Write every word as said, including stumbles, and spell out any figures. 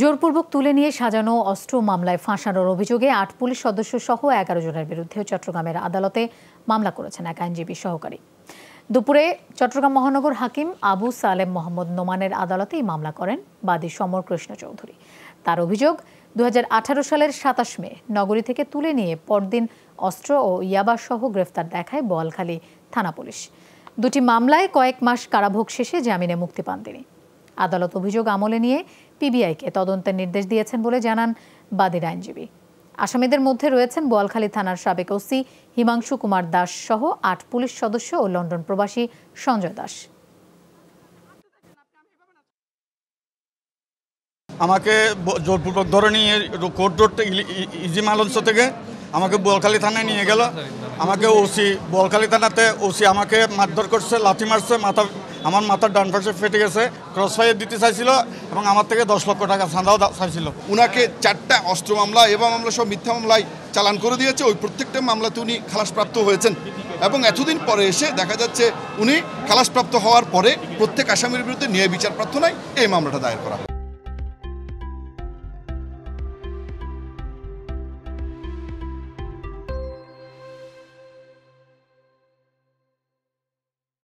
জোরপূর্বক তুলে নিয়ে সাজানো অস্ত্র মামলায় ফাঁসানোর অভিযোগে আট পুলিশ সদস্য সহ এগারো জনের বিরুদ্ধে চট্টগ্রামের আদালতে মামলা করেছেন এক আইনজীবী সহকারী। দুপুরে চট্টগ্রাম মহানগর হাকিম আবু সালেম মোহাম্মদ নোমানের আদালতে এই মামলা করেন বাদী সমর কৃষ্ণ চৌধুরী। তার অভিযোগ দু হাজার আঠারো সালের সাতাশ মে নগরী থেকে তুলে নিয়ে পরদিন অস্ত্র ও ইয়াবা সহ গ্রেফতার দেখায় বোয়ালখালী থানা পুলিশ। দুটি মামলায় কয়েক মাস কারাভোগ শেষে জামিনে মুক্তি পান তিনি। আদালত অভিযোগ আমলে নিয়ে পিবিআইকে তদন্তের নির্দেশ দিয়েছেন বলে জানান বাদীর আইনজীবী। আসামিদের মধ্যে রয়েছেন বোয়ালখালী থানার সাবেক ওসি হিমাংশু কুমার দাস সহ আট পুলিশ সদস্য ও লন্ডন প্রবাসী সঞ্জয় দাস। আমাকে জোরপূর্বক ধরে নিয়ে কোর্ট রোড ইজিম আলঞ্চ থেকে আমাকে বোয়ালখালী থানায় নিয়ে গেল। আমাকে ওসি বোয়ালখালী থানাতে ওসি আমাকে মারধর করছে, লাথি মারছে, মাথা আমার মাথার ডান পাশে ফেটে গেছে, ক্রস ফায়ার দিতে চাইছিল এবং আমার থেকে দশ লক্ষ টাকা চাঁদাও চাইছিল। উনাকে চারটা অস্ত্র মামলা এবং মামলা সব মিথ্যা মামলায় চালান করে দিয়েছে। ওই প্রত্যেকটা মামলাতে উনি খালাসপ্রাপ্ত হয়েছেন এবং এতদিন পরে এসে দেখা যাচ্ছে উনি খালাসপ্রাপ্ত হওয়ার পরে প্রত্যেক আসামির বিরুদ্ধে ন্যায় বিচার প্রার্থনায় এই মামলাটা দায়ের করা